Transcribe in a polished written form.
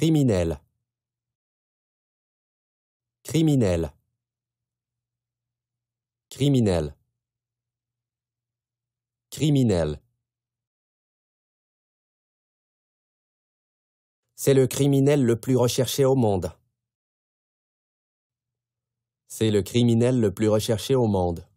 Criminel. Criminel. Criminel. Criminel. C'est le criminel le plus recherché au monde. C'est le criminel le plus recherché au monde.